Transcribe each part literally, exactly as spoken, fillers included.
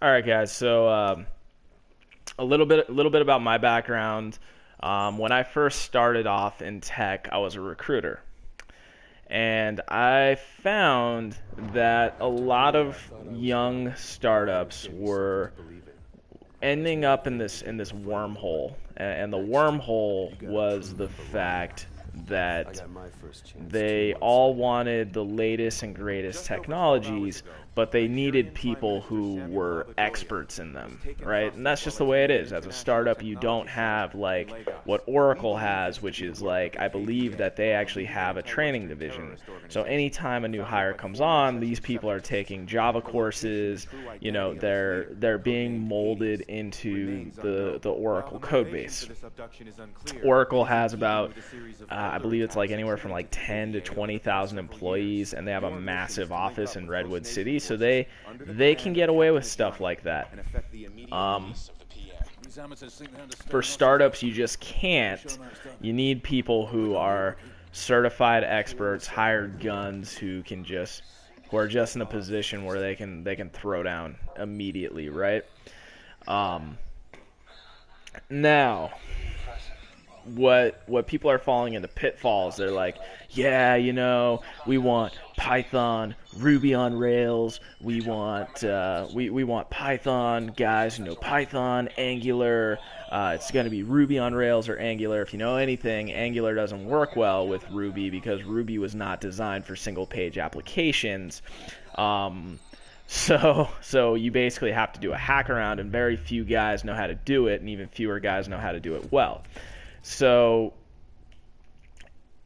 All right, guys. So um, a little bit, a little bit about my background. Um, when I first started off in tech, I was a recruiter, and I found that a lot of young startups were ending up in this in this wormhole, and the wormhole was the fact that they all wanted the latest and greatest technologies, but they needed people who were experts in them, right? And that's just the way it is. As a startup, you don't have like what Oracle has, which is like, I believe that they actually have a training division. So anytime a new hire comes on, these people are taking Java courses, you know, they're they're being molded into the, the Oracle code base. Oracle has about, uh, I believe it's like anywhere from like ten to twenty thousand employees, and they have a massive office in Redwood City. So they they can get away with stuff like that. Um, for startups, you just can't. You need people who are certified experts, hired guns, who can just who are just in a position where they can they can throw down immediately, right? Um, now, what what people are falling into pitfalls. They're like, yeah, you know, we want Python, Ruby on Rails. We want uh, we we want Python guys who know Python, Angular. Uh, it's going to be Ruby on Rails or Angular. If you know anything, Angular doesn't work well with Ruby because Ruby was not designed for single-page applications. Um, so so you basically have to do a hack around, and very few guys know how to do it, and even fewer guys know how to do it well. So,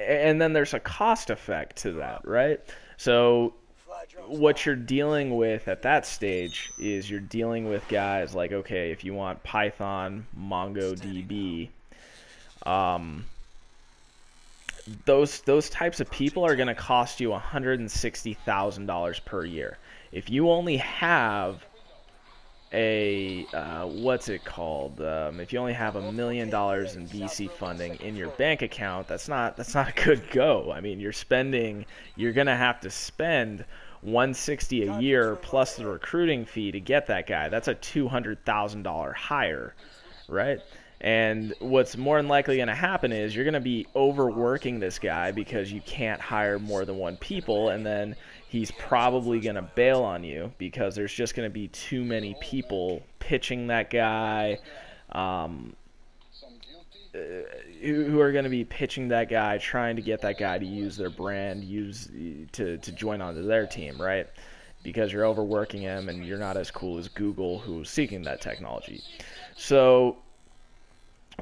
and then there's a cost effect to that, right? So what you're dealing with at that stage is you're dealing with guys like, okay, if you want Python, MongoDB, um, those those types of people are going to cost you one hundred sixty thousand dollars per year. If you only have a uh, what's it called? Um, if you only have a million dollars in V C funding in your bank account, that's not that's not a good go. I mean, you're spending, you're gonna have to spend one hundred sixty a year plus the recruiting fee to get that guy. That's a two hundred thousand dollars hire, right? And what's more than likely going to happen is you're going to be overworking this guy because you can't hire more than one people, and then he's probably going to bail on you because there's just going to be too many people pitching that guy, um, who are going to be pitching that guy, trying to get that guy to use their brand, use to, to join onto their team, right? Because you're overworking him and you're not as cool as Google, who's seeking that technology. So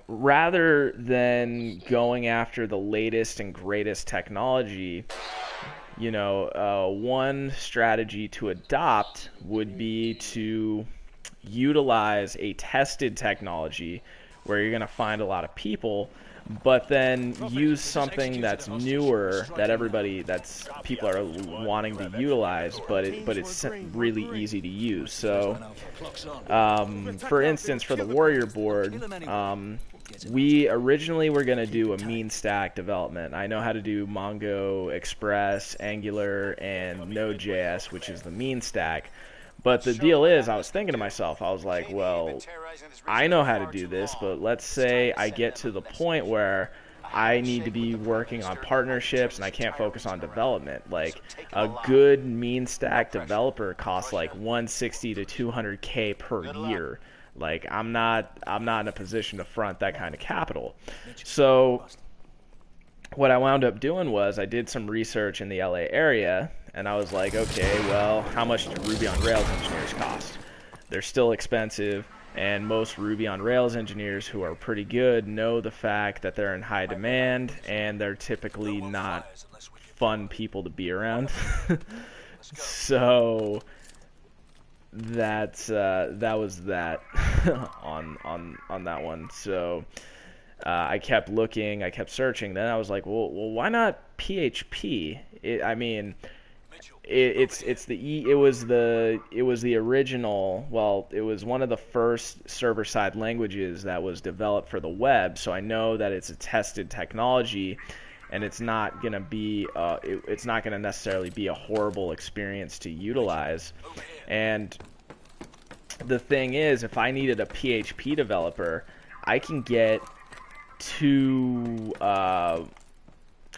rather than going after the latest and greatest technology, you know, uh, one strategy to adopt would be to utilize a tested technology where you're going to find a lot of people, but then use something that's newer that everybody, that's people are wanting to utilize, but it but it's really easy to use. So um, for instance, for the Warrior board, um, we originally were going to do a MEAN stack development. I know how to do Mongo, Express, Angular, and Node.js, which is the MEAN stack. But the deal is, I was thinking to myself, I was like, well, I know how to do this, but let's say I get to the point where I need to be working on partnerships and I can't focus on development. Like, a good MEAN stack developer costs like one hundred sixty to two hundred K per year. Like, I'm not, I'm not in a position to front that kind of capital. So what I wound up doing was I did some research in the L A area, and I was like, okay, well, how much do Ruby on Rails engineers cost? They're still expensive, and most Ruby on Rails engineers who are pretty good know the fact that they're in high demand, and they're typically not fun people to be around. So that's uh, that was that on on on that one. So Uh, I kept looking, I kept searching. Then I was like, well, well why not P H P? It, I mean, it, it's it's the e, it was the it was the original. Well, it was one of the first server-side languages that was developed for the web. So I know that it's a tested technology, and it's not gonna be uh, it, it's not gonna necessarily be a horrible experience to utilize. And the thing is, if I needed a P H P developer, I can get two, uh,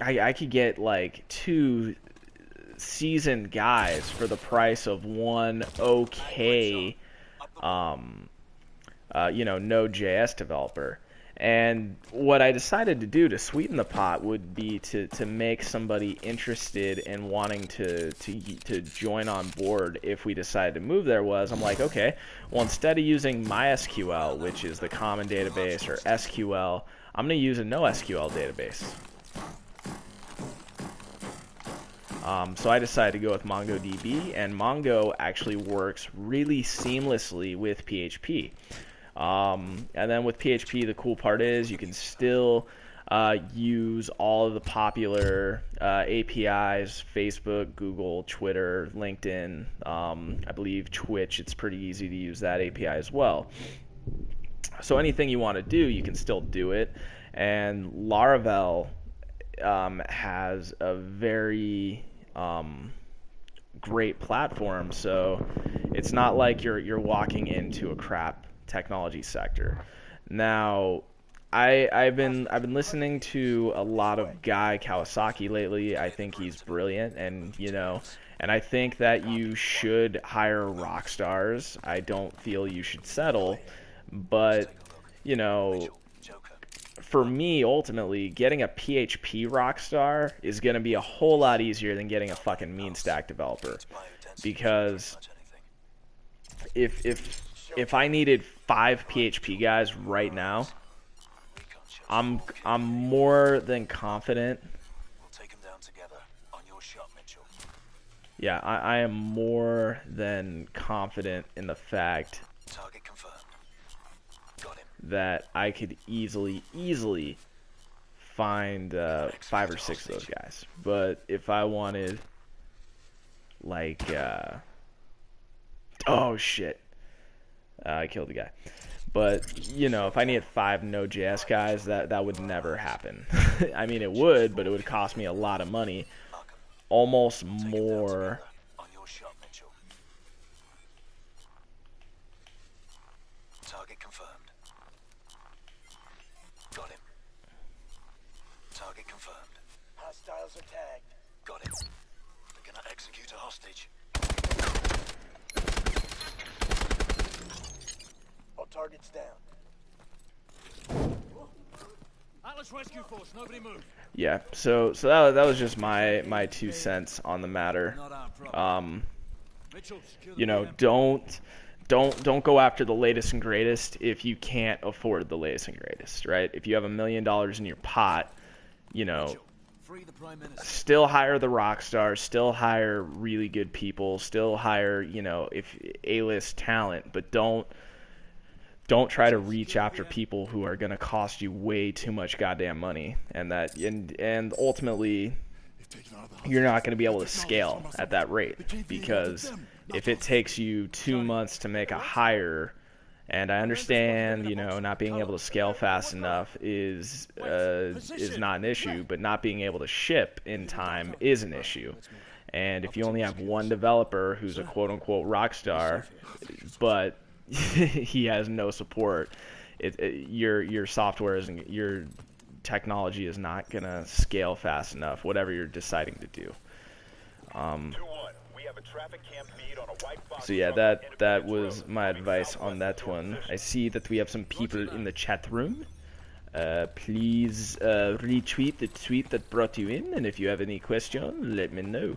I, I could get like two seasoned guys for the price of one okay, um, uh, you know, Node J S developer. And what I decided to do to sweeten the pot would be to, to make somebody interested in wanting to, to to join on board if we decided to move there was, I'm like, okay, well, instead of using My S Q L, which is the common database, or S Q L, I'm going to use a No S Q L database. Um, so I decided to go with Mongo D B, and Mongo actually works really seamlessly with P H P. Um, and then with P H P, the cool part is you can still uh, use all of the popular uh, A P Is, Facebook, Google, Twitter, LinkedIn, um, I believe Twitch, it's pretty easy to use that A P I as well. So anything you want to do, you can still do it. And Laravel um, has a very um, great platform, so it's not like you're, you're walking into a crap technology sector. Now, I, I've been I've been listening to a lot of Guy Kawasaki lately. I think he's brilliant, and you know, and I think that you should hire rock stars. I don't feel you should settle, but you know, for me, ultimately, getting a P H P rock star is going to be a whole lot easier than getting a fucking MEAN stack developer, because if if If I needed five P H P guys right now, I'm I'm more than confident. Yeah, I, I am more than confident in the fact that I could easily, easily find uh, five or six of those guys. But if I wanted, like, uh, oh shit. Uh, I killed the guy. But, you know, if I needed five Node J S guys, that, that would never happen. I mean, it would, but it would cost me a lot of money. Almost more. Target confirmed. Got him. Target confirmed. Hostiles are tagged. Got him. They're gonna execute a hostage. Targets down. Atlas Rescue Force, nobody move. Yeah, so so that that was just my my two cents on the matter. Um, you know, don't don't don't go after the latest and greatest if you can't afford the latest and greatest, right? If you have a million dollars in your pot, you know, still hire the rock stars, still hire really good people, still hire, you know, if A-list talent, but don't. Don't try to reach after people who are going to cost you way too much goddamn money, and that, and and ultimately, you're not going to be able to scale at that rate, because if it takes you two months to make a hire, and I understand, you know, not being able to scale fast enough is uh, is not an issue, but not being able to ship in time is an issue. And if you only have one developer who's a quote unquote rock star, but he has no support, it, it, your your software isn't, your technology is not gonna scale fast enough, whatever you're deciding to do. Um, so yeah, that that was my advice on that one. I see that we have some people in the chat room. Uh, please uh, retweet the tweet that brought you in, and if you have any question, let me know.